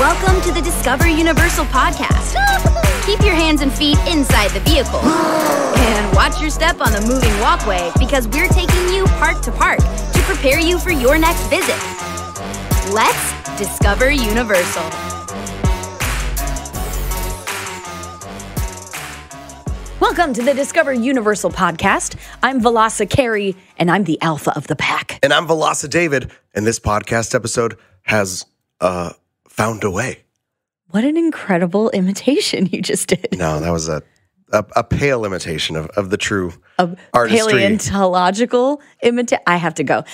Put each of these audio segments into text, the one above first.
Welcome to the Discover Universal Podcast. Keep your hands and feet inside the vehicle. And watch your step on the moving walkway, because we're taking you park to park to prepare you for your next visit. Let's Discover Universal. Welcome to the Discover Universal Podcast. I'm Veloci Carey, and I'm the alpha of the pack. And I'm Veloci David, and this podcast episode has found a way. What an incredible imitation you just did. No, that was a pale imitation of the true artistry. Paleontological imitation. I have to go.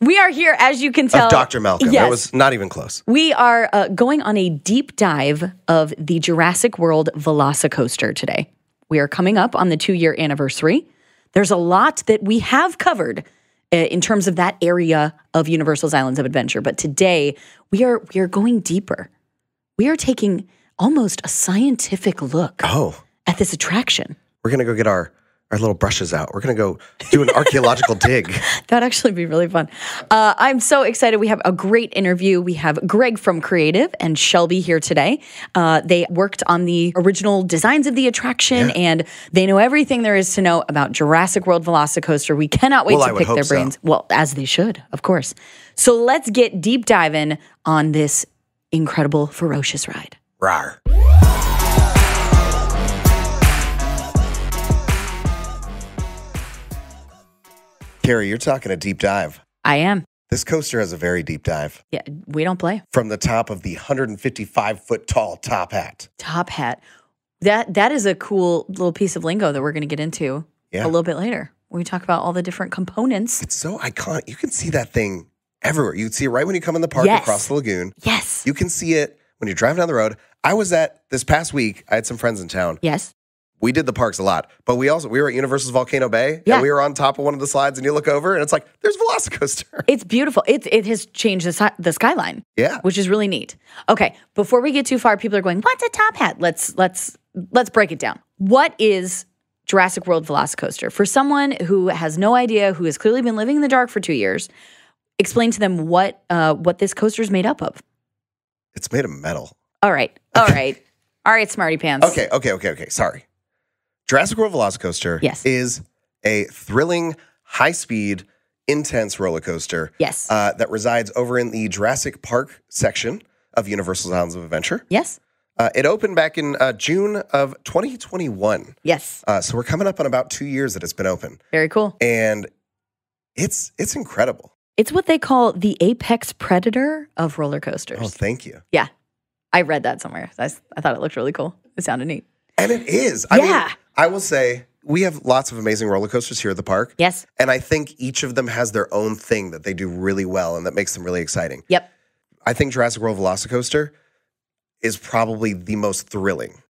We are here, as you can tell. Of Dr. Malcolm. Yes. That was not even close. We are going on a deep dive of the Jurassic World Velocicoaster today. We are coming up on the 2-year anniversary. There's a lot that we have covered in terms of that area of Universal's Islands of Adventure, but today we are going deeper. We are taking almost a scientific look at this attraction. We're going to go get our little brushes out. We're going to go do an archaeological dig. That'd actually be really fun. I'm so excited. We have a great interview. We have Greg from Creative and Shelby here today. They worked on the original designs of the attraction, and they know everything there is to know about Jurassic World Velocicoaster. We cannot wait to pick their brains. So. Well, as they should, of course. So let's get deep diving on this incredible, ferocious ride. Rawr. Carey, you're talking a deep dive. I am. This coaster has a very deep dive. Yeah, we don't play. From the top of the 155-foot tall top hat. Top hat. That is a cool little piece of lingo that we're going to get into a little bit later when we talk about all the different components. It's so iconic. You can see that thing everywhere. You can see it right when you come in the park across the lagoon. Yes. You can see it when you're driving down the road. I was at, this past week, I had some friends in town. Yes. We did the parks a lot, but we were at Universal's Volcano Bay, and we were on top of one of the slides, and you look over, and it's like, there's Velocicoaster. It's beautiful. It has changed the skyline, which is really neat. Okay, before we get too far, people are going, what's a top hat? Let's break it down. What is Jurassic World Velocicoaster? For someone who has no idea, who has clearly been living in the dark for 2 years, explain to them what this coaster is made up of. It's made of metal. All right, smarty pants. Okay, sorry. Jurassic World Velocicoaster is a thrilling, high-speed, intense roller coaster that resides over in the Jurassic Park section of Universal's Islands of Adventure. Yes. It opened back in June of 2021. Yes. So we're coming up on about 2 years that it's been open. Very cool. And it's incredible. It's what they call the apex predator of roller coasters. Oh, thank you. Yeah. I read that somewhere. I thought it looked really cool. It sounded neat. And it is. I mean, I will say, we have lots of amazing roller coasters here at the park. Yes. And I think each of them has their own thing that they do really well and that makes them really exciting. Yep. I think Jurassic World Velocicoaster is probably the most thrilling.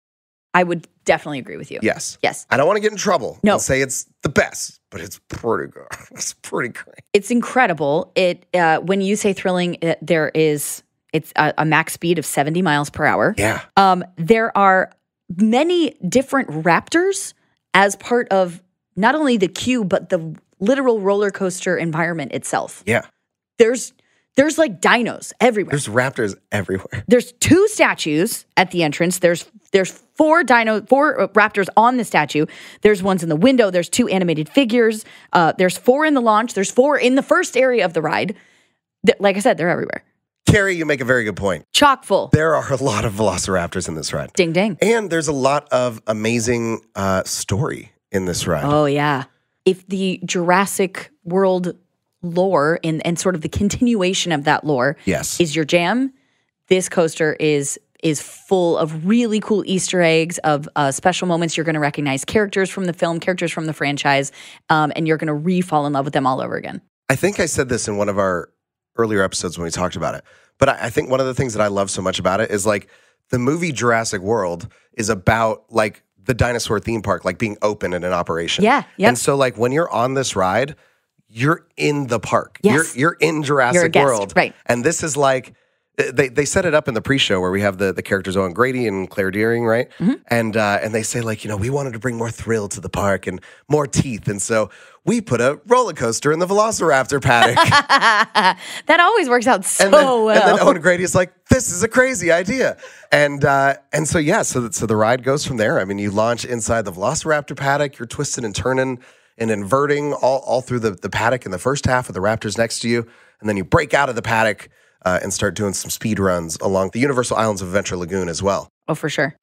I would definitely agree with you. Yes. I don't want to get in trouble. No. I'll say it's the best, but it's pretty good. It's pretty great. It's incredible. When you say thrilling, it's a max speed of 70 miles per hour. Yeah. There are many different raptors as part of not only the queue, but the literal roller coaster environment itself. Yeah. There's like dinos everywhere. There's raptors everywhere. There's 2 statues at the entrance. There's 4 raptors on the statue. There's ones in the window. There's 2 animated figures. There's 4 in the launch. There's 4 in the first area of the ride. Like I said, they're everywhere. Carey, you make a very good point. Chock full. There are a lot of velociraptors in this ride. Ding, ding. And there's a lot of amazing story in this ride. Oh, yeah. If the Jurassic World lore and sort of the continuation of that lore is your jam, this coaster is full of really cool Easter eggs, of special moments. You're going to recognize characters from the film, characters from the franchise, and you're going to re-fall in love with them all over again. I think I said this in one of our earlier episodes when we talked about it. But I think one of the things that I love so much about it is, like, the movie Jurassic World is about, like, the dinosaur theme park, like, being open and in operation. Yeah. And so, like, when you're on this ride, you're in the park. Yes. You're in Jurassic World. Right. And this is like, They set it up in the pre-show where we have the characters Owen Grady and Claire Dearing, right? Mm-hmm. And they say, like, you know, we wanted to bring more thrill to the park and more teeth. And so we put a roller coaster in the Velociraptor paddock. That always works out so well. And then Owen Grady is like, this is a crazy idea. And so, yeah, so the ride goes from there. I mean, you launch inside the Velociraptor paddock. You're twisting and turning and inverting all through the paddock in the first half with the raptors next to you. And then you break out of the paddock. And start doing some speed runs along the Universal Islands of Adventure Lagoon as well. Oh, for sure.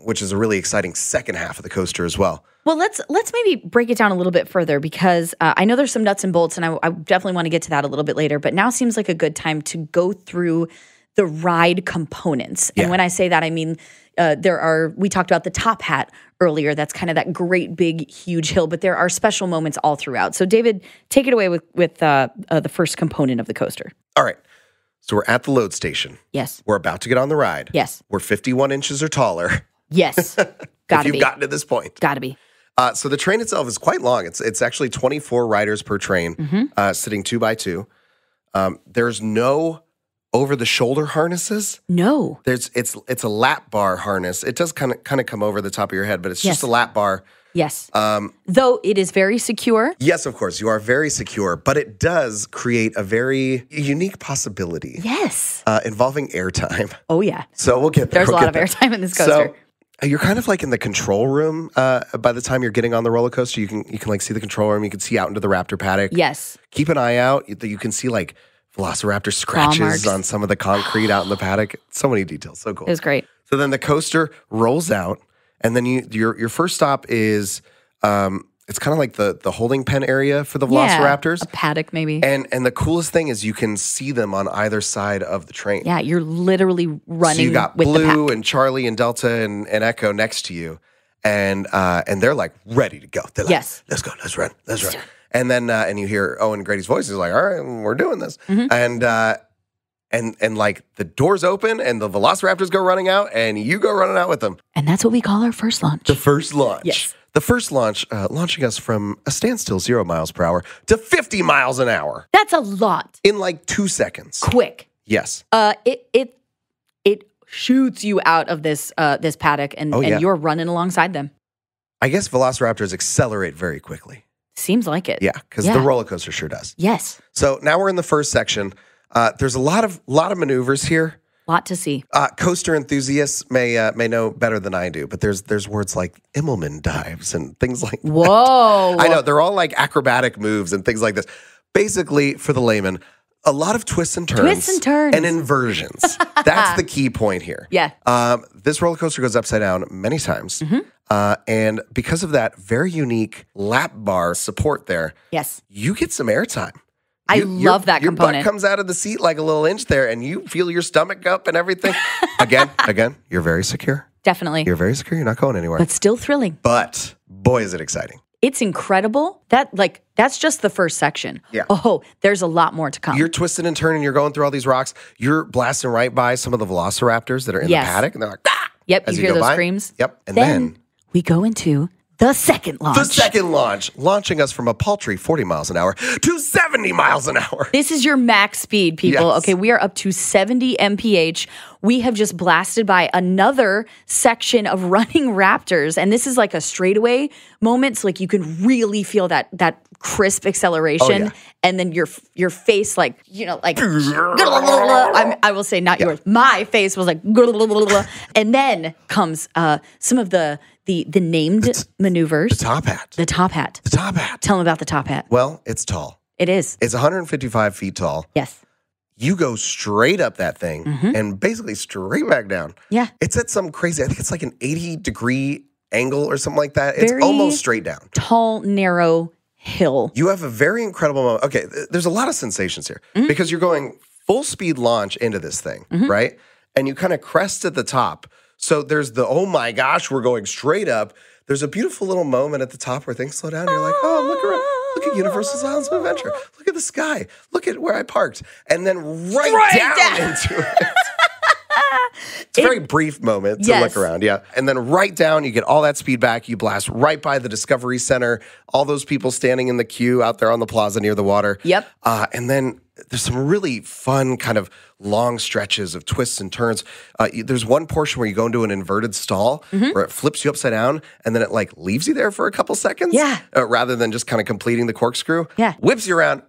Which is a really exciting second half of the coaster as well. Well, let's maybe break it down a little bit further because I know there's some nuts and bolts, and I definitely want to get to that a little bit later. But now seems like a good time to go through the ride components. And when I say that, I mean we talked about the top hat earlier. That's kind of that great big huge hill, but there are special moments all throughout. So, David, take it away with the first component of the coaster. All right. So we're at the load station. Yes. We're about to get on the ride. Yes. We're 51 inches or taller. Yes. Gotta be. If you've gotten to this point. Gotta be. So the train itself is quite long. It's actually 24 riders per train, sitting 2 by 2. There's no over-the-shoulder harnesses. No. It's a lap bar harness. It does kind of come over the top of your head, but it's just a lap bar. Yes. Though it is very secure. Yes, of course. You are very secure, but it does create a very unique possibility. Yes. Involving airtime. Oh, yeah. So we'll get there. There's a lot of airtime in this coaster. So you're kind of like in the control room. By the time you're getting on the roller coaster, you can like see the control room. You can see out into the raptor paddock. Yes. Keep an eye out. You can see like velociraptor scratches on some of the concrete out in the paddock. So many details. So cool. It was great. So then the coaster rolls out. And then your first stop is it's kind of like the holding pen area for the velociraptors. A paddock maybe. And the coolest thing is you can see them on either side of the train. Yeah, you're literally running. So you got Blue and Charlie and Delta and Echo next to you, and they're like ready to go. They're like, let's go, let's run. And then and you hear Owen Grady's voice. He's like, all right, we're doing this. And like the doors open and the velociraptors go running out and you go running out with them. And that's what we call our first launch. The first launch. Yes. The first launch, launching us from a standstill 0 miles per hour to 50 miles an hour. That's a lot. In like 2 seconds. Quick. Yes. It shoots you out of this paddock and you're running alongside them. I guess velociraptors accelerate very quickly. Seems like it. Yeah, because the roller coaster sure does. Yes. So now we're in the first section. There's a lot of maneuvers here. Lot to see. Coaster enthusiasts may know better than I do, but there's words like Immelman dives and things like that. Whoa. I know, they're all like acrobatic moves and things like this. Basically, for the layman, a lot of twists and turns. And inversions. That's the key point here. Yeah. This roller coaster goes upside down many times. And because of that very unique lap bar support there, you get some airtime. I love that component. Your butt comes out of the seat like a little inch there, and you feel your stomach up and everything. Again, you're very secure. Definitely. You're very secure. You're not going anywhere. But still thrilling. But, boy, is it exciting. It's incredible. That's just the first section. Yeah. Oh, there's a lot more to come. You're twisting and turning. You're going through all these rocks. You're blasting right by some of the velociraptors that are in the paddock, and they're like, ah! Yep, you hear those screams. Yep. And then we go into the second launch. The second launch, launching us from a paltry 40 miles an hour to 70 miles an hour. This is your max speed, people. Yes. Okay, we are up to 70 mph. We have just blasted by another section of running raptors, and this is like a straightaway moment. So like you can really feel that crisp acceleration, and then your face, like, you know, like I will say not yours. My face was like, and then comes some of the named maneuvers. The top hat. Tell them about the top hat. Well, it's tall. It is. It's 155 feet tall. Yes. You go straight up that thing and basically straight back down. Yeah. It's at some crazy, I think it's like an 80-degree angle or something like that. It's very almost straight down. Tall, narrow hill. You have a very incredible moment. Okay, there's a lot of sensations here because you're going full speed launch into this thing, right? And you kind of crest at the top. So there's the, oh my gosh, we're going straight up. There's a beautiful little moment at the top where things slow down. And you're like, oh, look around. Look at Universal's Islands of Adventure. Look at the sky. Look at where I parked. And then right down into it. It's a very brief moment to look around, And then right down, you get all that speed back. You blast right by the Discovery Center. All those people standing in the queue out there on the plaza near the water. Yep. And then there's some really fun kind of long stretches of twists and turns. There's one portion where you go into an inverted stall where it flips you upside down and then it like leaves you there for a couple seconds. Yeah. Rather than just kind of completing the corkscrew. Yeah. Whips you around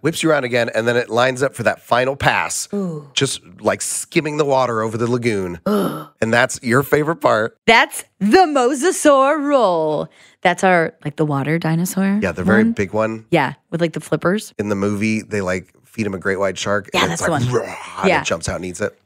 again, and then it lines up for that final pass. Ooh. Just like skimming the water over the lagoon. And that's your favorite part. That's the Mosasaur roll. That's our, like, the water dinosaur. Yeah, the very big one. Yeah, with, like, the flippers. In the movie, they, like, feed him a great white shark. Yeah, and that's like, the one. And it jumps out and eats it.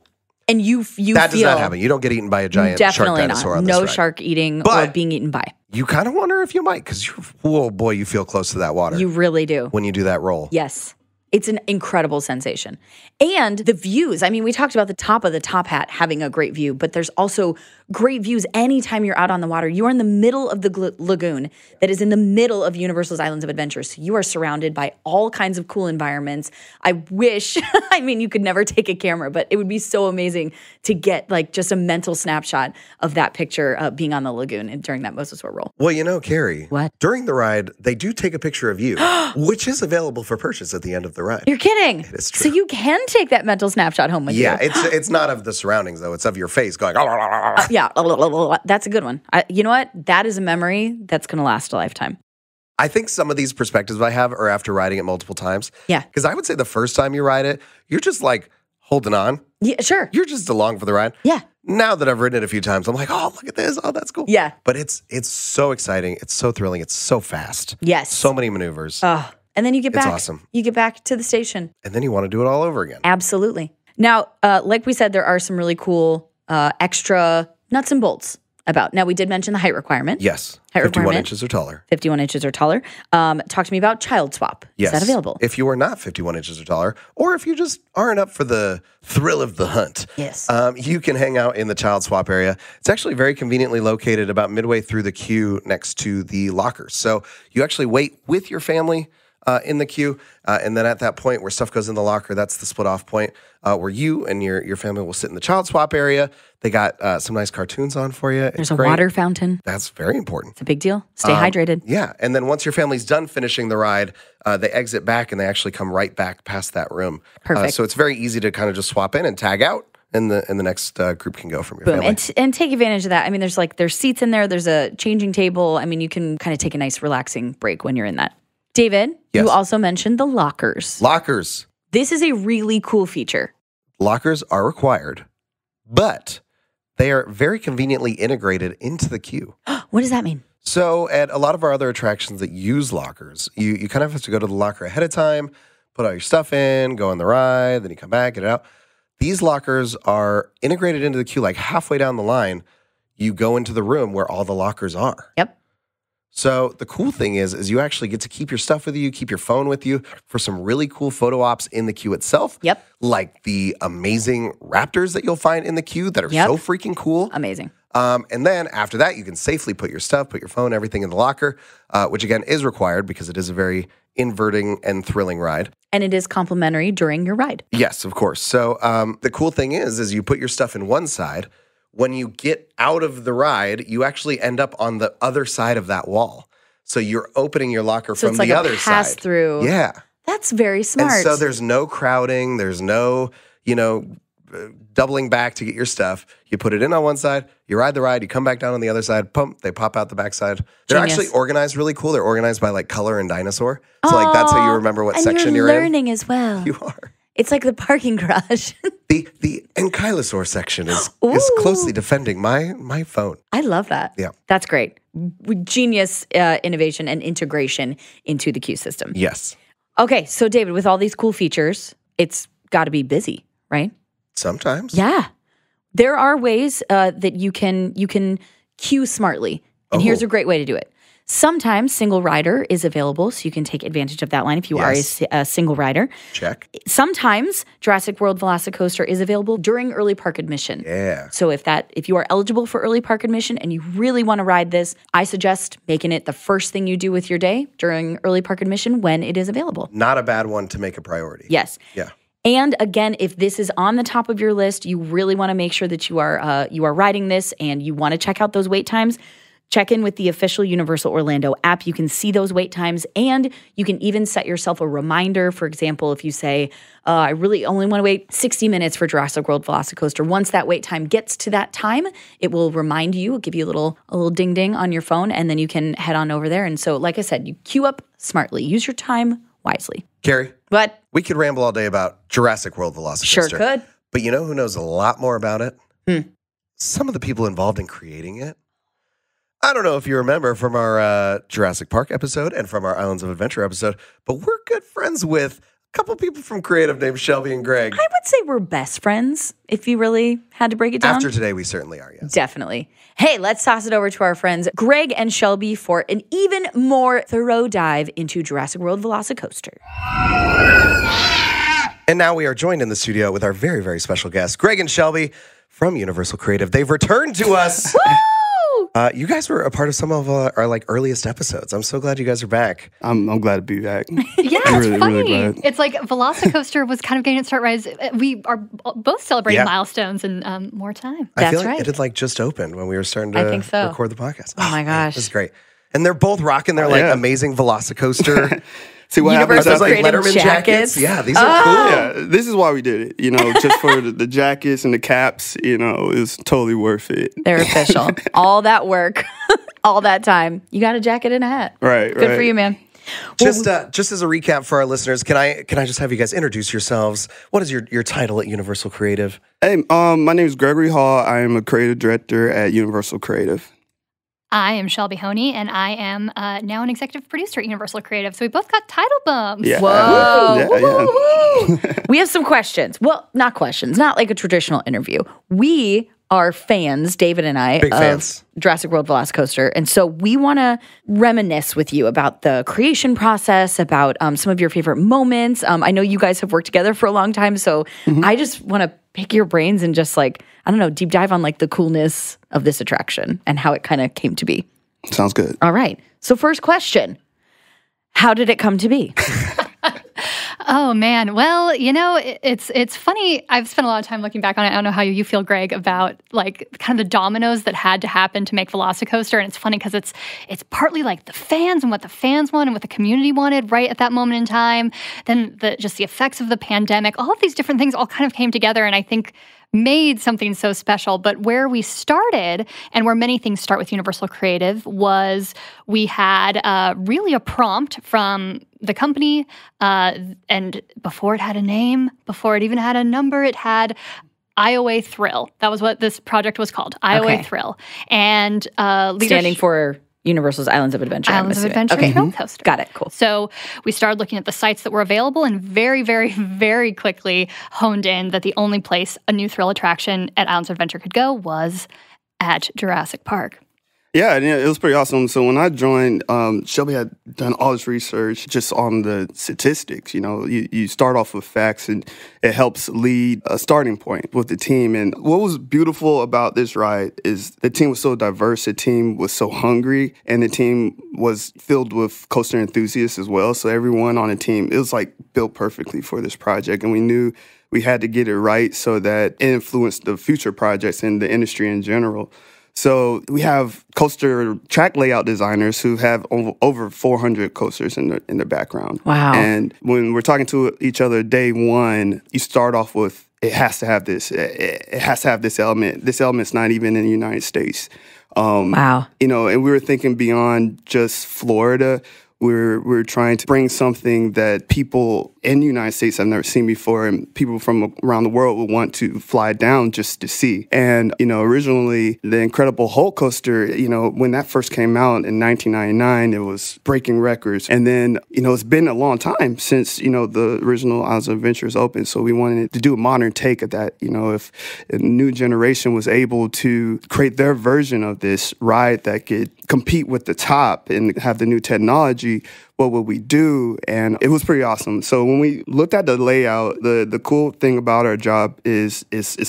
And you that feel... That does not happen. You don't get eaten by a giant shark dinosaur on this ride. No shark eating or being eaten by. You kind of wonder if you might, because you're, oh, boy, you feel close to that water. You really do. When you do that roll. Yes. It's an incredible sensation. And the views. I mean, we talked about the top of the top hat having a great view, but there's also great views anytime you're out on the water. You are in the middle of the lagoon that is in the middle of Universal's Islands of Adventure. So you are surrounded by all kinds of cool environments. I wish, I mean, you could never take a camera, but it would be so amazing to get like just a mental snapshot of that picture being on the lagoon and during that Mosasaur roll. Well, you know, Carrie, what? During the ride, they do take a picture of you, which is available for purchase at the end of the ride. You're kidding. It is true. So you can take that mental snapshot home with you. Yeah, it's not of the surroundings, though. It's of your face going... Yeah, that's a good one. You know what? That is a memory that's going to last a lifetime. I think some of these perspectives I have are after riding it multiple times. Yeah. Because I would say the first time you ride it, you're just like holding on. Yeah, sure. You're just along for the ride. Yeah. Now that I've ridden it a few times, I'm like, oh, look at this. Oh, that's cool. Yeah. But it's so exciting. It's so thrilling. It's so fast. Yes. So many maneuvers. Oh. And then you get back. It's awesome. You get back to the station. And then you want to do it all over again. Absolutely. Now, like we said, there are some really cool extra nuts and bolts about. Now, we did mention the height requirement. Yes. Height 51 requirement. Inches or taller. 51 inches or taller. Talk to me about child swap. Yes. Is that available? If you are not 51 inches or taller, or if you just aren't up for the thrill of the hunt, yes, you can hang out in the child swap area. It's actually very conveniently located about midway through the queue next to the lockers. So you actually wait with your family in the queue, and then at that point where stuff goes in the locker, that's the split-off point where you and your family will sit in the child swap area. They got some nice cartoons on for you. There's a water fountain. That's very important. It's a big deal. Stay hydrated. Yeah, and then once your family's done finishing the ride, they exit back, and they actually come right back past that room. Perfect. So it's very easy to kind of just swap in and tag out. And the next group can go from your family. And take advantage of that. I mean, there's seats in there. There's a changing table. I mean, you can kind of take a nice relaxing break when you're in that. David, yes. You also mentioned the lockers. Lockers. This is a really cool feature. Lockers are required, but they are very conveniently integrated into the queue. What does that mean? So at a lot of our other attractions that use lockers, you kind of have to go to the locker ahead of time, put all your stuff in, go on the ride, then you come back, get it out. These lockers are integrated into the queue. Like halfway down the line, you go into the room where all the lockers are. Yep. So the cool thing is you actually get to keep your stuff with you, keep your phone with you for some really cool photo ops in the queue itself. Yep. Like the amazing raptors that you'll find in the queue that are so freaking cool. Amazing. And then after that, you can safely put your stuff, put your phone, everything in the locker, which again is required because it is a very inverting and thrilling ride. And it is complimentary during your ride. Yes, of course. So the cool thing is you put your stuff in one side. When you get out of the ride, you actually end up on the other side of that wall. So you're opening your locker from the other side. So it's like a pass-through. Yeah. That's very smart. And so there's no crowding. There's no, you know, doubling back to get your stuff. You put it in on one side. You ride the ride. You come back down on the other side. Pump. They pop out the backside. They're actually organized really cool. They're organized by, like, color and dinosaur. So, like, that's how you remember what section you're in. And you're learning as well. You are. It's like the parking garage. The ankylosaur section is closely defending my phone. I love that. Yeah. That's great. Genius innovation and integration into the queue system. Yes. Okay, so David, with all these cool features, it's got to be busy, right? Sometimes. Yeah. There are ways that you can queue smartly, and here's a great way to do it. Sometimes single rider is available, so you can take advantage of that line if you are a single rider. Check. Sometimes Jurassic World Velocicoaster is available during early park admission. Yeah. So if you are eligible for early park admission and you really want to ride this, I suggest making it the first thing you do with your day during early park admission when it is available. Not a bad one to make a priority. Yes. Yeah. And again, if this is on the top of your list, you really want to make sure that you are riding this and you want to check out those wait times. Check in with the official Universal Orlando app. You can see those wait times, and you can even set yourself a reminder. For example, if you say, I really only want to wait 60 minutes for Jurassic World Velocicoaster. Once that wait time gets to that time, it will remind you, it'll give you a little ding-ding on your phone, and then you can head on over there. And so, like I said, you queue up smartly. Use your time wisely. Carrie? What? We could ramble all day about Jurassic World Velocicoaster. Sure could. But you know who knows a lot more about it? Some of the people involved in creating it. I don't know if you remember from our Jurassic Park episode and from our Islands of Adventure episode, but we're good friends with a couple people from Creative named Shelby and Greg. I would say we're best friends if you really had to break it down. After today, we certainly are, yes. Definitely. Hey, let's toss it over to our friends Greg and Shelby for an even more thorough dive into Jurassic World Velocicoaster. And now we are joined in the studio with our very, very special guests, Greg and Shelby from Universal Creative. They've returned to us. Woo! You guys were a part of some of our earliest episodes. I'm so glad you guys are back. I'm glad to be back. Yeah, it's really funny. It's like Velocicoaster was kind of getting its start rise. We are both celebrating milestones and more time. I feel like it had just opened when we were starting to record the podcast. Oh my gosh, it's great! And they're both rocking their amazing Velocicoaster. See what happens? Those Letterman jackets. Yeah, these are cool. Yeah, this is why we did it. Just for the jackets and the caps. It was totally worth it. They're official. All that work, all that time. You got a jacket and a hat. Right. Good for you, man. Just as a recap for our listeners, can I just have you guys introduce yourselves? What is your title at Universal Creative? Hey, my name is Gregory Hall. I am a creative director at Universal Creative. I am Shelby Honea, and I am now an executive producer at Universal Creative. So we both got title bumps. Yeah. Whoa. Yeah, woo. We have some questions. Well, not questions. Not like a traditional interview. We are fans, David and I, of Jurassic World Velocicoaster. And so we want to reminisce with you about the creation process, about some of your favorite moments. I know you guys have worked together for a long time, so I just want to pick your brains and just deep dive on the coolness of this attraction and how it kind of came to be. Sounds good. All right. So first question, how did it come to be? Oh, man. Well, it's funny. I've spent a lot of time looking back on it. I don't know how you feel, Greg, about kind of the dominoes that had to happen to make Velocicoaster. And it's funny because it's partly the fans and what the fans want and what the community wanted right at that moment in time. Then just the effects of the pandemic, all of these different things all kind of came together. And I think made something so special. But where we started, and where many things start with Universal Creative, was we had really a prompt from the company, and before it had a name, before it even had a number, it had IOA Thrill. That was what this project was called, IOA Thrill. And standing for Universal's Islands of Adventure. Islands of Adventure Roller Coaster. Got it. Cool. So we started looking at the sites that were available and very, very, very quickly honed in that the only place a new thrill attraction at Islands of Adventure could go was at Jurassic Park. Yeah, it was pretty awesome. So when I joined, Shelby had done all this research just on the statistics. You start off with facts, and it helps lead a starting point with the team. And what was beautiful about this ride is the team was so diverse, the team was so hungry, and the team was filled with coaster enthusiasts as well. So everyone on the team, it was built perfectly for this project, and we knew we had to get it right so that it influenced the future projects and the industry in general. So we have coaster track layout designers who have over 400 coasters in their background. Wow. And when we're talking to each other day one, you start off with, it has to have this. It has to have this element. This element's not even in the United States. Wow. And we were thinking beyond just Florida. We're trying to bring something that people in the United States have never seen before, and people from around the world would want to fly down just to see. And, originally, the Incredible Hulk Coaster, when that first came out in 1999, it was breaking records. And then, it's been a long time since, the original Islands of Adventures opened. So we wanted to do a modern take of that. If a new generation was able to create their version of this ride that could compete with the top and have the new technology, what would we do? And it was pretty awesome. So when we looked at the layout, the cool thing about our job is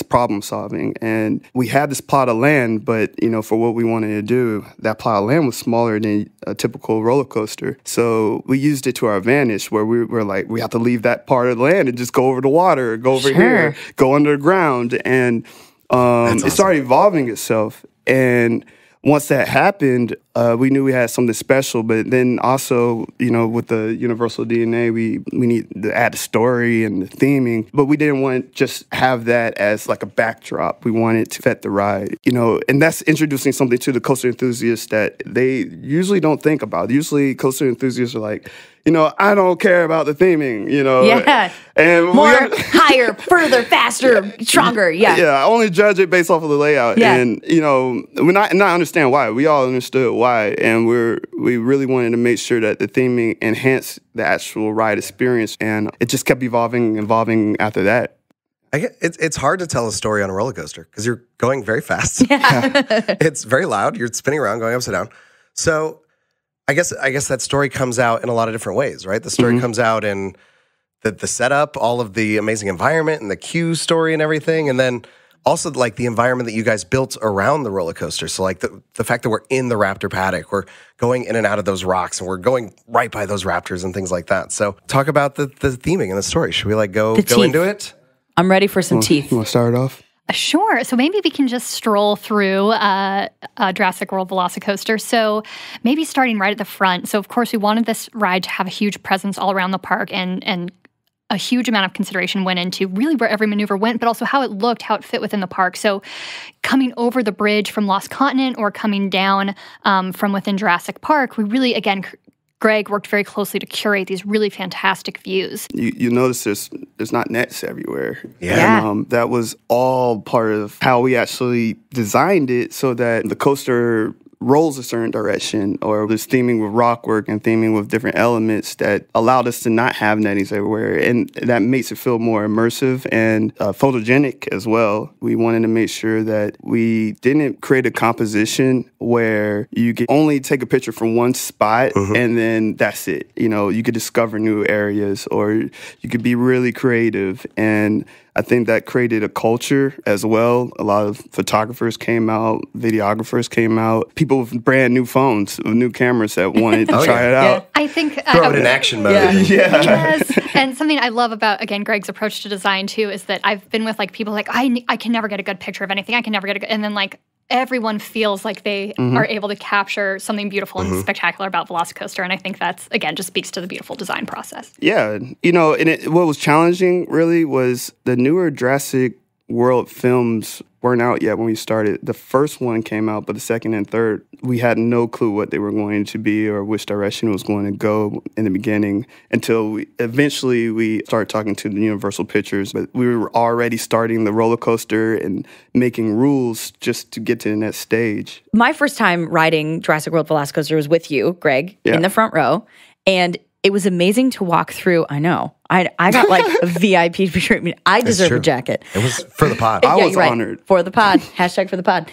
problem solving. And we had this plot of land, but for what we wanted to do, that plot of land was smaller than a typical roller coaster. So we used it to our advantage, where we were we have to leave that part of the land and just go over the water, go over here, go underground, and it started evolving itself. And once that happened, we knew we had something special. But then also, you know, with the Universal DNA, we need to add a story and the theming. But we didn't want to just have that as like a backdrop. We wanted to fet the ride, you know, and that's introducing something to the coaster enthusiasts that they usually don't think about. Usually coaster enthusiasts are like, you know, I don't care about the theming, you know. Yeah. And more, higher, further, faster, stronger. Yeah. Yeah. I only judge it based off of the layout. Yeah. And, you know, and I understand why. We all understood why. And we really wanted to make sure that the theming enhanced the actual ride experience. And it just kept evolving after that. I get, it's hard to tell a story on a roller coaster because you're going very fast. Yeah. It's very loud. You're spinning around, going upside down. So I guess that story comes out in a lot of different ways, right? The story comes out in the setup, all of the amazing environment and the queue story and everything. And then also like the environment that you guys built around the roller coaster. So like the fact that we're in the raptor paddock, we're going in and out of those rocks and we're going right by those raptors and things like that. So talk about the theming and the story. Should we like go into it? I'm ready for some teeth. You want to start it off? Sure. So maybe we can just stroll through Jurassic World Velocicoaster. So maybe starting right at the front. So of course we wanted this ride to have a huge presence all around the park, and a huge amount of consideration went into really where every maneuver went, but also how it looked, how it fit within the park. So coming over the bridge from Lost Continent or coming down from within Jurassic Park, we really, again, Greg worked very closely to curate these really fantastic views. You notice there's not nets everywhere. Yeah. And, that was all part of how we actually designed it so that the coaster rolls a certain direction, or there's theming with rock work and theming with different elements that allowed us to not have nettings everywhere. And that makes it feel more immersive and photogenic as well. We wanted to make sure that we didn't create a composition where you could only take a picture from one spot and then that's it. You know, you could discover new areas or you could be really creative. And I think that created a culture as well. A lot of photographers came out, videographers came out, people with brand new phones, with new cameras that wanted to try it out. Yeah. I think throw it in action mode. Yeah. Yeah. Yes. And something I love about, again, Greg's approach to design too is that I've been with like people like, I can never get a good picture of anything. I can never get a good, and then like everyone feels like they are able to capture something beautiful and spectacular about Velocicoaster. And I think that's, again, just speaks to the beautiful design process. Yeah. You know, and what was challenging really was the newer Jurassic World films weren't out yet when we started. The first one came out, but the second and third, we had no clue what they were going to be or which direction it was going to go in the beginning until eventually we started talking to the Universal Pictures. But we were already starting the roller coaster and making rules just to get to the next stage. My first time riding Jurassic World Velocicoaster was with you, Greg, in the front row. And it was amazing to walk through. I know. I got like a VIP treatment. I deserve a jacket. It was for the pod. I was honored. Right. For the pod. Hashtag for the pod.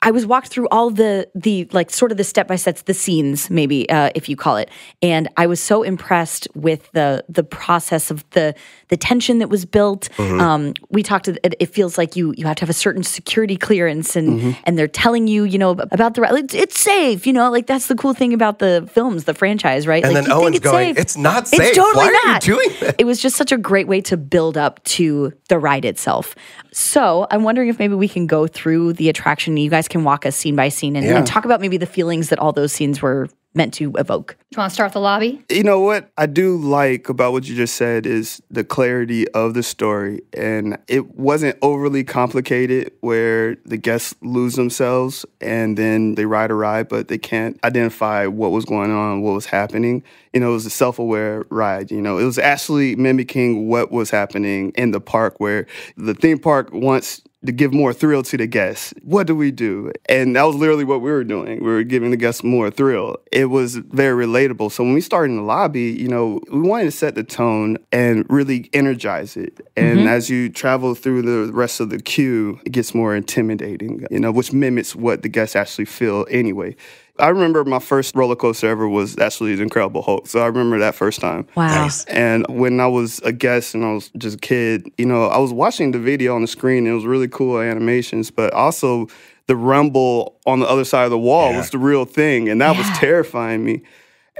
I was walked through all the like sort of the step-by-steps, the scenes maybe, if you call it. And I was so impressed with the process of the tension that was built. We talked to, it feels like you have to have a certain security clearance and they're telling you know, about the, like, it's safe, you know, like that's the cool thing about the films, the franchise, right? And like, then Owen's going, safe. It's not safe. It's totally not. Why are you doing that? It was just such a great way to build up to the ride itself. So I'm wondering if maybe we can go through the attraction. You guys can walk us scene by scene and talk about maybe the feelings that all those scenes were meant to evoke. Do you want to start with the lobby? You know, what I do like about what you just said is the clarity of the story. And it wasn't overly complicated where the guests lose themselves and then they ride a ride, but they can't identify what was going on, what was happening. You know, it was a self-aware ride. You know, it was actually mimicking what was happening in the park, where the theme park wants to give more thrill to the guests. What do we do? And that was literally what we were doing. We were giving the guests more thrill. It was very relatable. So when we started in the lobby, you know, we wanted to set the tone and really energize it. And as you travel through the rest of the queue, it gets more intimidating, you know, which mimics what the guests actually feel anyway. I remember my first roller coaster ever was actually the Incredible Hulk. So I remember that first time. Wow. Nice. And when I was a guest and I was just a kid, you know, I was watching the video on the screen. And it was really cool animations, but also the rumble on the other side of the wall was the real thing. And that was terrifying me.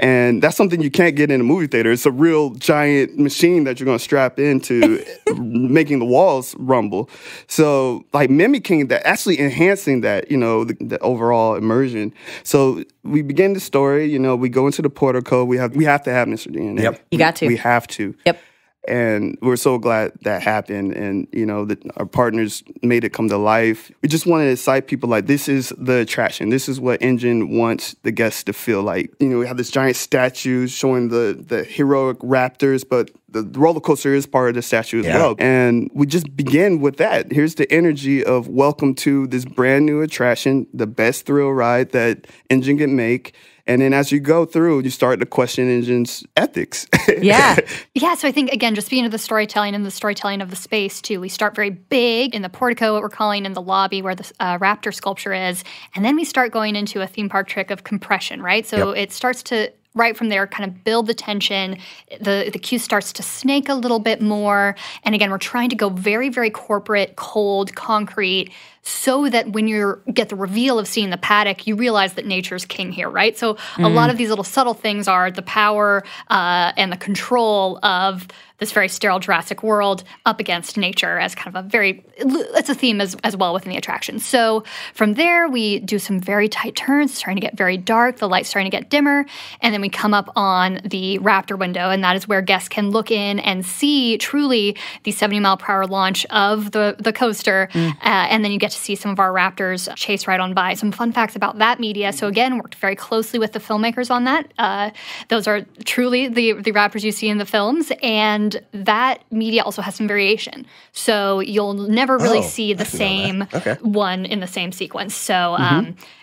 And that's something you can't get in a movie theater. It's a real giant machine that you're going to strap into, making the walls rumble. So like mimicking that, actually enhancing that, you know, the overall immersion. So we begin the story, you know, we go into the portico. We have to have Mr. DNA. Yep. You got to. We have to. Yep. And we're so glad that happened. And, you know, our partners made it come to life. We just wanted to excite people like, this is the attraction. This is what Engine wants the guests to feel like. You know, we have this giant statue showing the heroic raptors, but the roller coaster is part of the statue as well. And we just begin with that. Here's the energy of welcome to this brand new attraction, the best thrill ride that Engine can make. And then as you go through, you start to question Engine's ethics. Yeah. Yeah, so I think, again, just speaking of the storytelling and the storytelling of the space, too, we start very big in the portico, what we're calling in the lobby where the raptor sculpture is, and then we start going into a theme park trick of compression, right? So it starts to, right from there, kind of build the tension. The queue starts to snake a little bit more. And again, we're trying to go very, very corporate, cold, concrete, so that when you get the reveal of seeing the paddock, you realize that nature's king here, right? So a lot of these little subtle things are the power and the control of this very sterile Jurassic World up against nature as kind of a very, it's a theme as well within the attraction. So from there, we do some very tight turns, starting to get very dark, the light's starting to get dimmer, and then we come up on the Raptor window, and that is where guests can look in and see truly the 70-mile-per-hour launch of the coaster, and then you get to see some of our raptors chase right on by. Some fun facts about that media. So again, worked very closely with the filmmakers on that. Those are truly the raptors you see in the films. And that media also has some variation. So you'll never really see the same one in the same sequence. So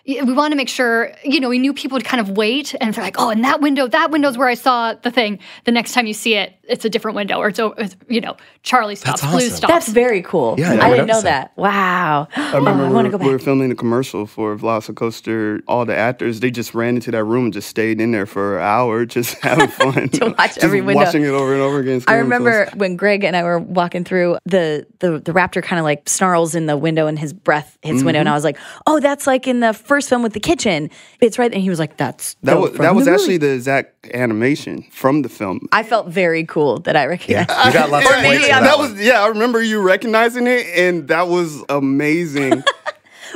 we want to make sure, you know, we knew people would kind of wait and they're like, oh, in that window's where I saw the thing. The next time you see it, it's a different window, or it's you know, Charlie stops, Blue stops. That's very cool. Yeah, I didn't know that. Wow. I remember we were filming a commercial for Velocicoaster. All the actors, they just ran into that room and just stayed in there for an hour just having fun. To watch just every window. Watching it over and over again. I remember when Greg and I were walking through, the raptor kind of like snarls in the window and his breath hits window, and I was like, oh, that's like in the first film with the kitchen. It's right, and he was like, that was actually the exact animation from the film. I felt very cool that I recognized it. You got lots of points for that one. Yeah, I remember you recognizing it, and that was amazing.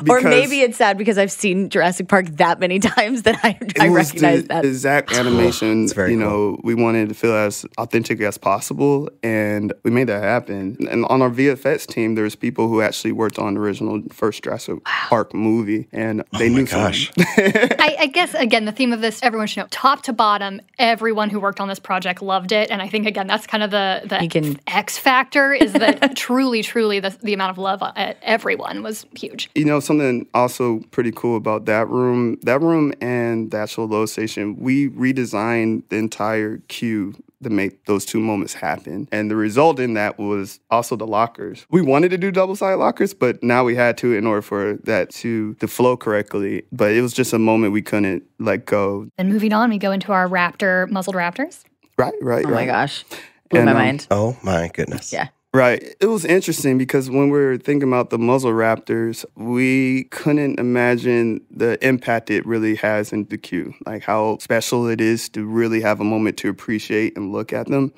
Or maybe it's sad because I've seen Jurassic Park that many times that I recognize that. Exact animation. You know, cool. We wanted to feel as authentic as possible, and we made that happen. And on our VFX team, there's people who actually worked on the original first Jurassic Park movie, and they knew something. I guess, again, the theme of this, everyone should know, top to bottom, everyone who worked on this project loved it. And I think, again, that's kind of the X factor, is that truly the amount of love at everyone was huge. You know, something also pretty cool about that room and the actual load station, we redesigned the entire queue to make those two moments happen. And the result in that was also the lockers. We wanted to do double-sided lockers, but now we had to in order for that to flow correctly. But it was just a moment we couldn't let go. And moving on, we go into our muzzled raptors. Right. Oh, my gosh. Blew my mind. Oh, my goodness. Yeah. Right. It was interesting because when we were thinking about the muzzle raptors, we couldn't imagine the impact it really has in the queue, like how special it is to really have a moment to appreciate and look at them.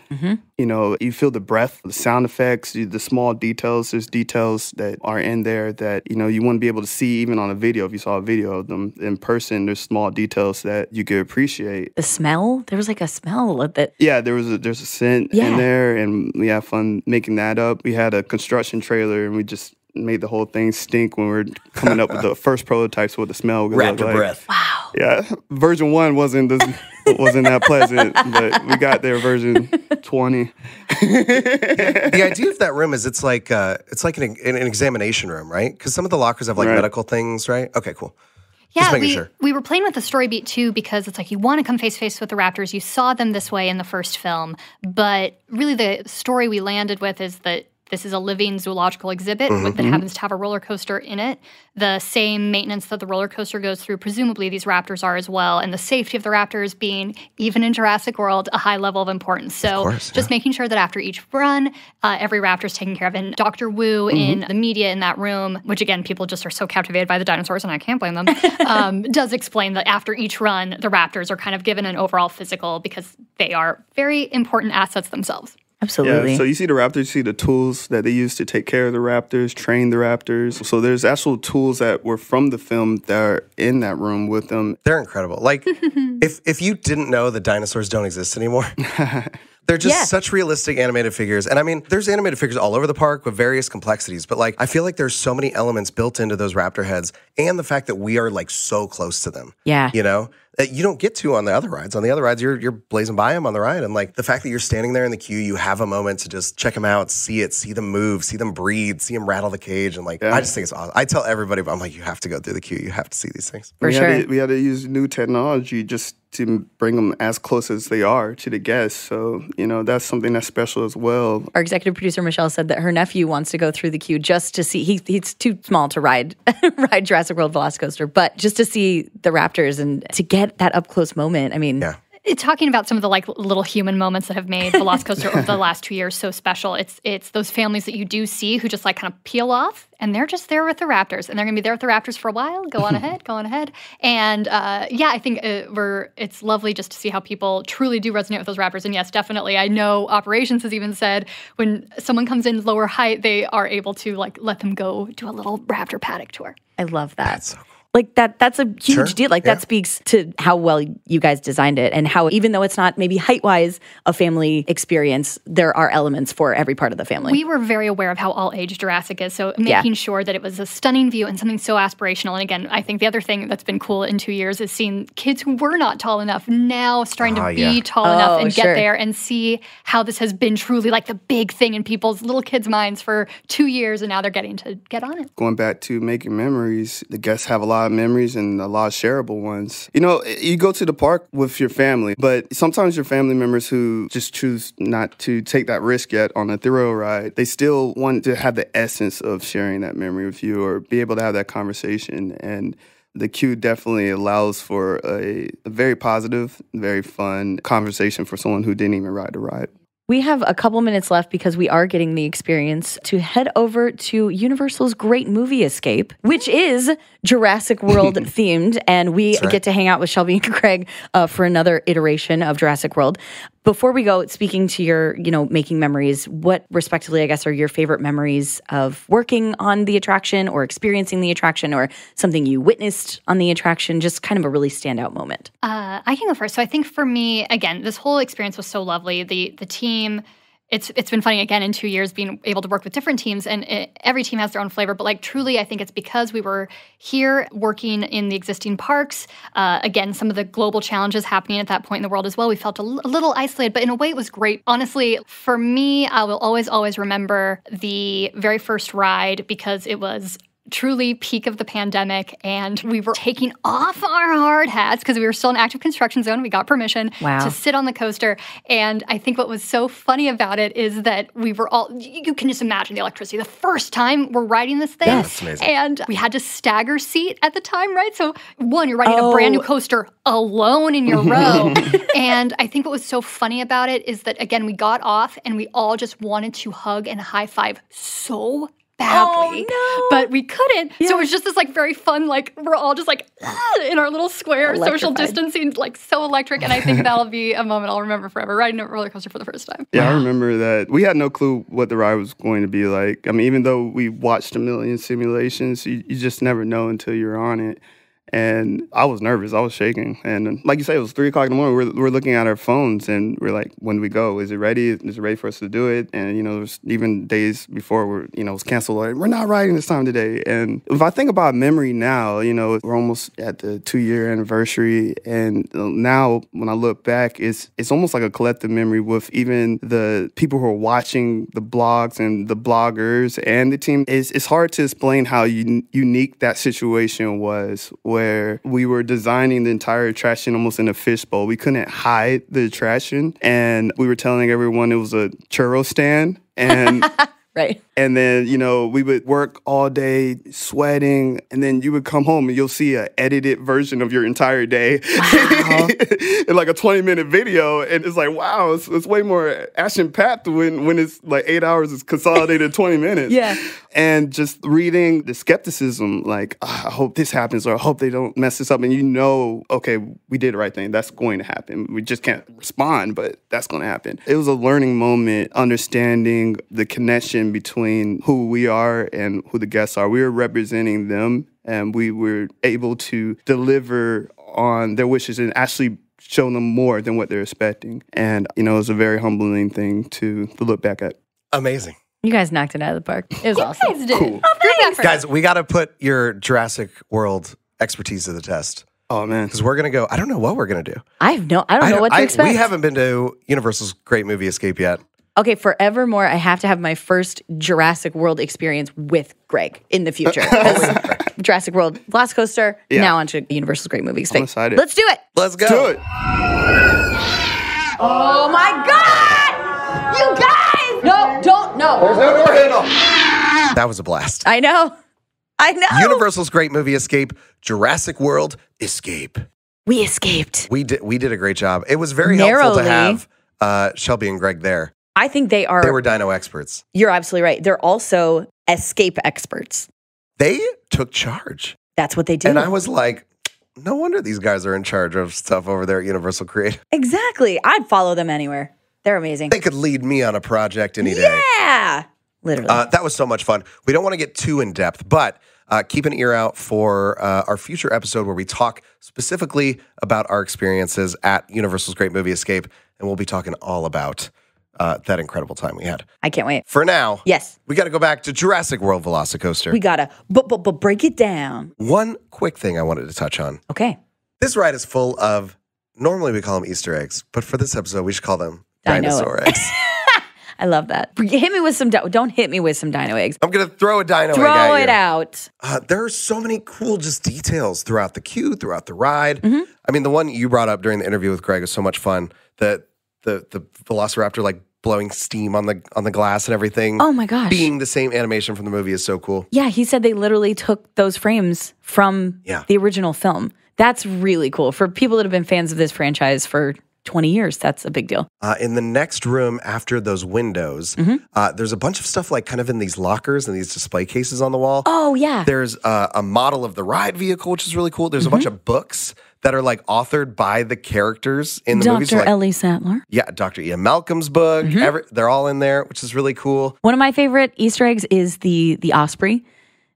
You know, you feel the breath, the sound effects, the small details. There's details that are in there that, you know, you wouldn't be able to see even on a video. If you saw a video of them in person, there's small details that you could appreciate. The smell? There was like a smell of it. Yeah, there's a scent in there, and we had fun making that up. We had a construction trailer, and we just made the whole thing stink when we were coming up with the first prototypes, with the smell. Raptor breath. Wow. Yeah. Version 1 wasn't that pleasant, but we got there version 20. The idea of that room is it's like an examination room, right? Because some of the lockers have like medical things, right? Okay, cool. Yeah, we were playing with the story beat, too, because it's like you want to come face-to-face with the raptors. You saw them this way in the first film, but really the story we landed with is that This is a living zoological exhibit that happens to have a roller coaster in it. The same maintenance that the roller coaster goes through, presumably these raptors are as well, and the safety of the raptors being, even in Jurassic World, a high level of importance. So just making sure that after each run, every raptor is taken care of. And Dr. Wu in the media in that room, which again, people just are so captivated by the dinosaurs, and I can't blame them, does explain that after each run, the raptors are kind of given an overall physical because they are very important assets themselves. Absolutely. Yeah, so you see the raptors, you see the tools that they use to take care of the raptors, train the raptors. So there's actual tools that were from the film that are in that room with them. They're incredible. Like, if you didn't know that dinosaurs don't exist anymore, they're just such realistic animated figures. And I mean, there's animated figures all over the park with various complexities, but like, I feel like there's so many elements built into those raptor heads and the fact that we are like so close to them. Yeah. You know? That you don't get to on the other rides. On the other rides, you're blazing by them on the ride. And like the fact that you're standing there in the queue, you have a moment to just check them out, see it, see them move, see them breathe, see them rattle the cage. And like, I just think it's awesome. I tell everybody, I'm like, you have to go through the queue. You have to see these things. We had to use new technology just to bring them as close as they are to the guests. So, you know, that's something that's special as well. Our executive producer, Michelle, said that her nephew wants to go through the queue just to see. He's too small to ride Jurassic World Velocicoaster, but just to see the raptors and to get that up-close moment. I mean... Yeah. Talking about some of the like little human moments that have made Velocicoaster over the last 2 years so special, it's those families that you do see who just like kind of peel off, and they're just there with the raptors, and they're going to be there with the raptors for a while. Go on ahead, go on ahead. And yeah, I think it's lovely just to see how people truly do resonate with those raptors. And yes, definitely, I know operations has even said when someone comes in lower height, they are able to like let them go do a little raptor paddock tour. I love that. That's so cool. Like, that's a huge deal. Like, that speaks to how well you guys designed it and how, even though it's not maybe height-wise a family experience, there are elements for every part of the family. We were very aware of how all-age Jurassic is, so making sure that it was a stunning view and something so aspirational. And again, I think the other thing that's been cool in 2 years is seeing kids who were not tall enough now starting to be tall enough and get there and see how this has been truly like the big thing in people's little kids' minds for 2 years, and now they're getting to get on it. Going back to making memories, the guests have a lot of memories and a lot of shareable ones. You know, you go to the park with your family, but sometimes your family members who just choose not to take that risk yet on a thrill ride, they still want to have the essence of sharing that memory with you or be able to have that conversation. And the queue definitely allows for a very positive, very fun conversation for someone who didn't even ride the ride. We have a couple minutes left because we are getting the experience to head over to Universal's Great Movie Escape, which is Jurassic World themed, and we get to hang out with Shelby and Greg for another iteration of Jurassic World. Before we go, speaking to your, you know, making memories, what respectively, I guess, are your favorite memories of working on the attraction or experiencing the attraction or something you witnessed on the attraction? Just kind of a really standout moment. I can go first. So I think for me, again, this whole experience was so lovely. The team... It's been funny, again, in 2 years being able to work with different teams, and every team has their own flavor. But, like, truly, I think it's because we were here working in the existing parks. Again, some of the global challenges happening at that point in the world as well. We felt a little isolated, but in a way it was great. Honestly, for me, I will always, always remember the very first ride because it was truly peak of the pandemic, and we were taking off our hard hats because we were still in active construction zone. We got permission to sit on the coaster, and I think what was so funny about it is that we were all, you can just imagine the electricity. The first time we're riding this thing, that's amazing. And we had to stagger seat at the time, right? So one, you're riding a brand new coaster alone in your row, and I think what was so funny about it is that, again, we got off, and we all just wanted to hug and high-five so badly, but we couldn't. So it was just this like very fun, like we're all just like in our little square, social distancing, like so electric. And I think that'll be a moment I'll remember forever, riding a roller coaster for the first time. Yeah, I remember that. We had no clue what the ride was going to be like. I mean, even though we watched a million simulations, you just never know until you're on it. And I was nervous. I was shaking. And like you said, it was 3 o'clock in the morning. We're looking at our phones and we're like, when do we go? Is it ready? Is it ready for us to do it? And, you know, there's even days before where, you know, it was canceled. Like, we're not riding this time today. And if I think about memory now, you know, we're almost at the 2-year anniversary. And now when I look back, it's almost like a collective memory with even the people who are watching the blogs and the bloggers and the team. It's hard to explain how unique that situation was, where we were designing the entire attraction almost in a fishbowl. We couldn't hide the attraction, and we were telling everyone it was a churro stand, and Right. And then, you know, we would work all day sweating, and then you would come home and you'll see an edited version of your entire day. Wow. In like a 20-minute video. And it's like, wow, it's way more action-packed when it's like 8 hours is consolidated 20 minutes. Yeah. And just reading the skepticism, like, oh, I hope this happens, or I hope they don't mess this up. And you know, okay, we did the right thing. That's going to happen. We just can't respond, but that's going to happen. It was a learning moment, understanding the connection between who we are and who the guests are. We were representing them, and we were able to deliver on their wishes and actually show them more than what they're expecting. And, you know, it was a very humbling thing to look back at. Amazing. You guys knocked it out of the park. It was awesome. Guys did. Cool. Oh, guys, we got to put your Jurassic World expertise to the test. Oh, man. Because we're going to go, I don't know what we're going to do. I don't know what to expect. We haven't been to Universal's Great Movie Escape yet. Okay, forevermore, I have to have my first Jurassic World experience with Greg in the future. Jurassic World Velocicoaster, now onto Universal's Great Movie Escape. I'm excited. Let's do it. Let's go. Do it. Oh, my God. You guys. No, don't. No. There's no door handle. That was a blast. I know. I know. Universal's Great Movie Escape, Jurassic World Escape. We escaped. We did a great job. It was very helpful to have Shelby and Greg there. I think they are. They were dino experts. You're absolutely right. They're also escape experts. They took charge. That's what they did. And I was like, no wonder these guys are in charge of stuff over there at Universal Creative. Exactly. I'd follow them anywhere. They're amazing. They could lead me on a project any day. Yeah. Literally. That was so much fun. We don't want to get too in depth, but keep an ear out for our future episode where we talk specifically about our experiences at Universal's Great Movie Escape, and we'll be talking all about that incredible time we had. I can't wait. For now, yes, we got to go back to Jurassic World Velocicoaster. We got to break it down. One quick thing I wanted to touch on. Okay. This ride is full of, normally we call them Easter eggs, but for this episode, we should call them dinosaur eggs. I love that. Hit me with some, don't hit me with some dino eggs. I'm going to throw a dino egg at you. Throw it out. There are so many cool just details throughout the queue, throughout the ride. Mm-hmm. I mean, the one you brought up during the interview with Greg was so much fun. The Velociraptor like blowing steam on the glass and everything. Oh my gosh. Being the same animation from the movie is so cool. Yeah, he said they literally took those frames from the original film. That's really cool. For people that have been fans of this franchise for 20 years. That's a big deal. In the next room after those windows, there's a bunch of stuff like kind of in these lockers and these display cases on the wall. Oh, yeah. There's a model of the ride vehicle, which is really cool. There's a bunch of books that are like authored by the characters in the movies. Dr. Ellie Sattler. Yeah, Dr. Ian Malcolm's book. They're all in there, which is really cool. One of my favorite Easter eggs is the osprey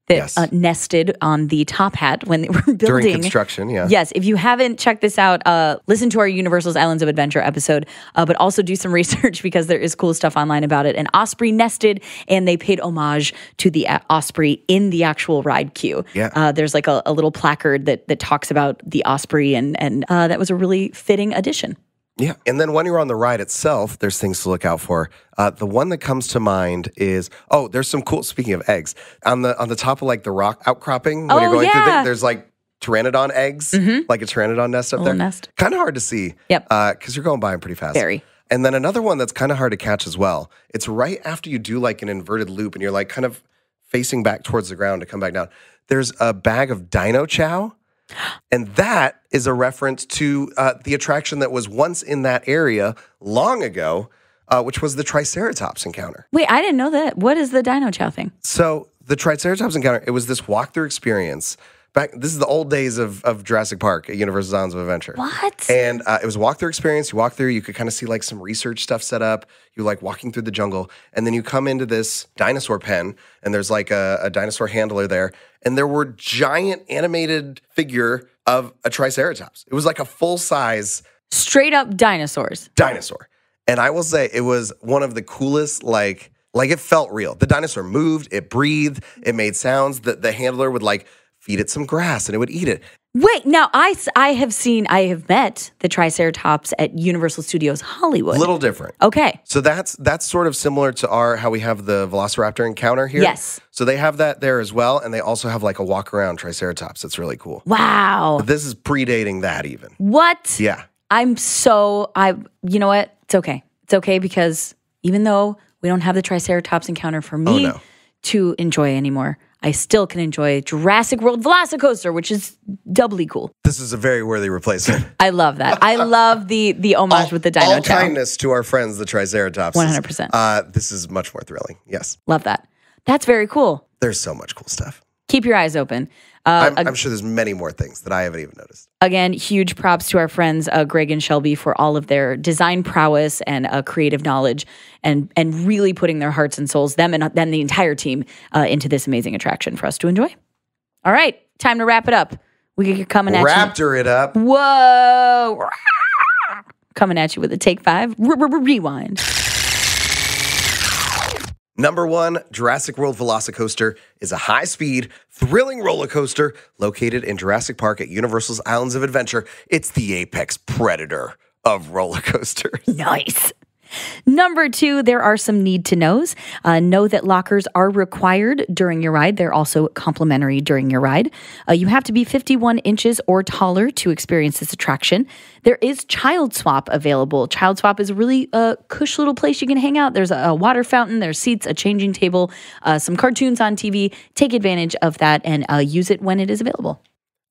that nested on the top hat when they were building. During construction, yeah. Yes, if you haven't checked this out, listen to our Universal's Islands of Adventure episode, but also do some research because there is cool stuff online about it. An osprey nested, and they paid homage to the osprey in the actual ride queue. Yeah. There's like a little placard that talks about the osprey, and that was a really fitting addition. Yeah, and then when you're on the ride itself, there's things to look out for. The one that comes to mind is, there's some cool, speaking of eggs, on the top of like the rock outcropping, when you're going through there, there's like pteranodon eggs, like a pteranodon nest up there. Nest. Kind of hard to see, because you're going by them pretty fast. Very. And then another one that's kind of hard to catch as well, it's right after you do like an inverted loop and you're like kind of facing back towards the ground to come back down. There's a bag of dino chow. And that is a reference to the attraction that was once in that area long ago, which was the Triceratops Encounter. Wait, I didn't know that. What is the Dino Chow thing? So the Triceratops Encounter, it was this walkthrough experience. This is the old days of Jurassic Park at Universal's Islands of Adventure. What? And it was a walkthrough experience. You walk through, you could kind of see like some research stuff set up. You're like walking through the jungle. And then you come into this dinosaur pen and there's like a dinosaur handler there. And there were giant animated figure of a Triceratops. It was like a full-size... Straight up dinosaurs. Dinosaur. And I will say it was one of the coolest like it felt real. The dinosaur moved, it breathed, it made sounds. The handler would like... feed it some grass, and it would eat it. Wait, now, I have met the Triceratops at Universal Studios Hollywood. A little different. Okay. So that's sort of similar to how we have the Velociraptor encounter here. Yes. So they have that there as well, and they also have like a walk-around Triceratops. That's really cool. Wow. But this is predating that even. What? Yeah. You know what? It's okay. It's okay because even though... We don't have the Triceratops Encounter for me to enjoy anymore. I still can enjoy Jurassic World Velocicoaster, which is doubly cool. This is a very worthy replacement. I love that. I love the homage with the dino all chow. Kindness to our friends, the Triceratops. 100%. This is much more thrilling. Yes. Love that. That's very cool. There's so much cool stuff. Keep your eyes open. I'm sure there's many more things that I haven't even noticed. Again, huge props to our friends Greg and Shelby for all of their design prowess and creative knowledge and really putting their hearts and souls, them and then the entire team, into this amazing attraction for us to enjoy. All right, time to wrap it up. We're coming at you. Raptor it up. Whoa. Coming at you with a take five. Rewind. Number one, Jurassic World Velocicoaster is a high-speed, thrilling roller coaster located in Jurassic Park at Universal's Islands of Adventure. It's the apex predator of roller coasters. Nice. Number two, there are some need-to-knows. Know that lockers are required during your ride. They're also complimentary during your ride. You have to be 51 inches or taller to experience this attraction. There is Child Swap available. Child Swap is a really cush little place you can hang out. There's a water fountain, there's seats, a changing table, some cartoons on TV. Take advantage of that and use it when it is available.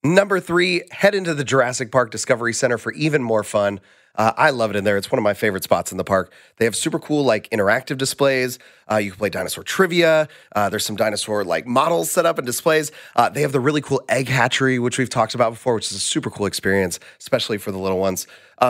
Number three, head into the Jurassic Park Discovery Center for even more fun. I love it in there. It's one of my favorite spots in the park. They have super cool, like, interactive displays. You can play dinosaur trivia. There's some dinosaur, like, models set up and displays. They have the really cool egg hatchery, which we've talked about before, which is a super cool experience, especially for the little ones.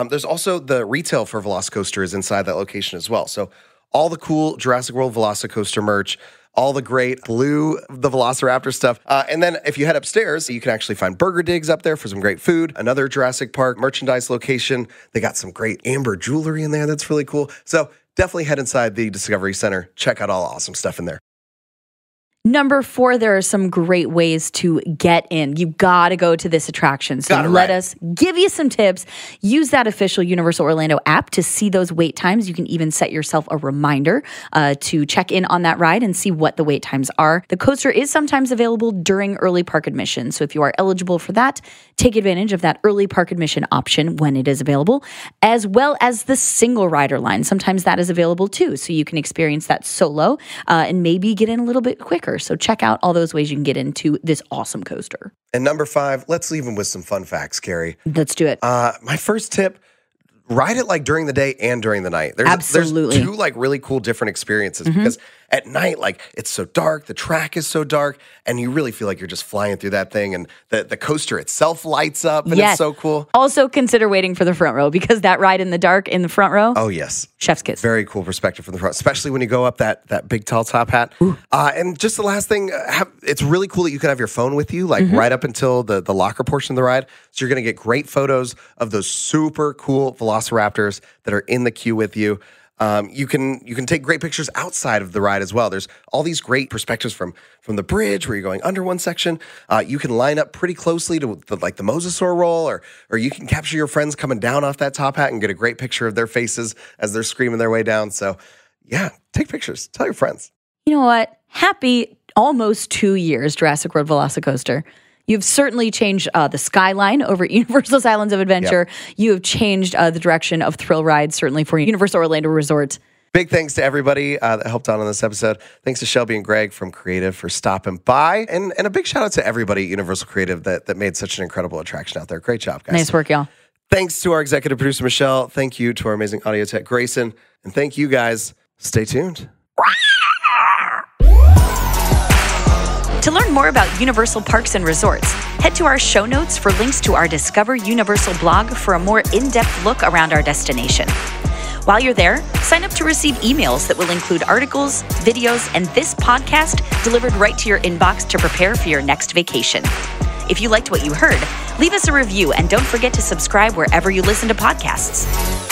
There's also the retail for Velocicoaster is inside that location as well. So all the cool Jurassic World Velocicoaster merch, all the great Blue, the Velociraptor stuff. And then if you head upstairs, you can actually find Burger Digs up there for some great food, another Jurassic Park merchandise location. They got some great amber jewelry in there that's really cool. So definitely head inside the Discovery Center. Check out all the awesome stuff in there. Number four, there are some great ways to get in. You got to go to this attraction. So let us give you some tips. Use that official Universal Orlando app to see those wait times. You can even set yourself a reminder to check in on that ride and see what the wait times are. The coaster is sometimes available during early park admission. So if you are eligible for that, take advantage of that early park admission option when it is available, as well as the single rider line. Sometimes that is available too. So you can experience that solo and maybe get in a little bit quicker. So check out all those ways you can get into this awesome coaster. And number five, let's leave them with some fun facts, Carrie. Let's do it. My first tip, ride it like during the day and during the night. There's two like really cool different experiences because at night, like it's so dark, the track is so dark, and you really feel like you're just flying through that thing, and the coaster itself lights up, and it's so cool. Also consider waiting for the front row because that ride in the dark in the front row. Oh yes. Chef's kiss. Very cool perspective from the front, especially when you go up that big tall top hat. And just the last thing, it's really cool that you can have your phone with you, like right up until the locker portion of the ride. So you're going to get great photos of those super cool Velociraptors that are in the queue with you. You can take great pictures outside of the ride as well. There's all these great perspectives from the bridge where you're going under one section. You can line up pretty closely to like the Mosasaur roll, or you can capture your friends coming down off that top hat and get a great picture of their faces as they're screaming their way down. So yeah, take pictures. Tell your friends. You know what? Happy almost 2 years, Jurassic World Velocicoaster. You've certainly changed the skyline over at Universal's Islands of Adventure. Yep. You have changed the direction of thrill rides, certainly for Universal Orlando Resort. Big thanks to everybody that helped out on this episode. Thanks to Shelby and Greg from Creative for stopping by. And a big shout out to everybody at Universal Creative that made such an incredible attraction out there. Great job, guys. Nice work, y'all. Thanks to our executive producer, Michelle. Thank you to our amazing audio tech, Grayson. And thank you guys. Stay tuned. To learn more about Universal Parks and Resorts, head to our show notes for links to our Discover Universal blog for a more in-depth look around our destination. While you're there, sign up to receive emails that will include articles, videos, and this podcast delivered right to your inbox to prepare for your next vacation. If you liked what you heard, leave us a review and don't forget to subscribe wherever you listen to podcasts.